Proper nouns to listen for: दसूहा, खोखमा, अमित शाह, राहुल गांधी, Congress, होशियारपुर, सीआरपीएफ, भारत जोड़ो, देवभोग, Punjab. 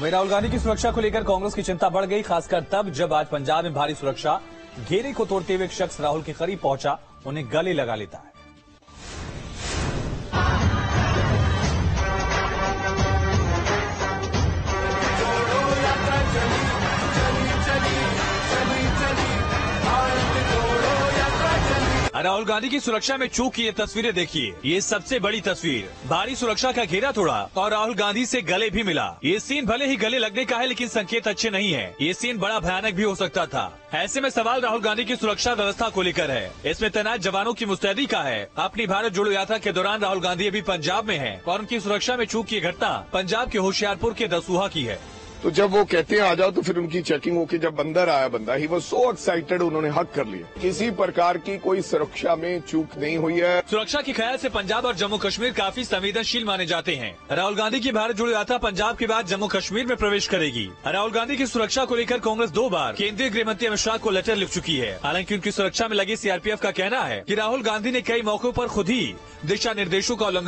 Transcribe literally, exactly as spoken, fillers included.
वहीं राहुल गांधी की सुरक्षा को लेकर कांग्रेस की चिंता बढ़ गई, खासकर तब जब आज पंजाब में भारी सुरक्षा घेरे को तोड़ते हुए एक शख्स राहुल के करीब पहुंचा, उन्हें गले लगा लेता है। राहुल गांधी की सुरक्षा में चूक की ये तस्वीरें देखिए, ये सबसे बड़ी तस्वीर। भारी सुरक्षा का घेरा तोड़ा और राहुल गांधी से गले भी मिला। ये सीन भले ही गले लगने का है, लेकिन संकेत अच्छे नहीं है। ये सीन बड़ा भयानक भी हो सकता था। ऐसे में सवाल राहुल गांधी की सुरक्षा व्यवस्था को लेकर है, इसमें तैनात जवानों की मुस्तैदी का है। अपनी भारत जोड़ो यात्रा के दौरान राहुल गांधी अभी पंजाब में है और उनकी सुरक्षा में चूक की घटना पंजाब के होशियारपुर के दसूहा की है। तो जब वो कहते हैं आ जाओ तो फिर उनकी चेकिंग होके जब अंदर आया बंदा, ही वो सो एक्साइटेड, उन्होंने हक कर लिया। किसी प्रकार की कोई सुरक्षा में चूक नहीं हुई है। सुरक्षा के ख्याल से पंजाब और जम्मू कश्मीर काफी संवेदनशील माने जाते हैं। राहुल गांधी की भारत जोड़ो यात्रा पंजाब के बाद जम्मू कश्मीर में प्रवेश करेगी। राहुल गांधी की सुरक्षा को लेकर कांग्रेस दो बार केंद्रीय गृह मंत्री अमित शाह को लेटर लिख चुकी है। हालांकि उनकी सुरक्षा में लगी सीआरपीएफ का कहना है कि राहुल गांधी ने कई मौकों पर खुद ही दिशा निर्देशों का उल्लंघन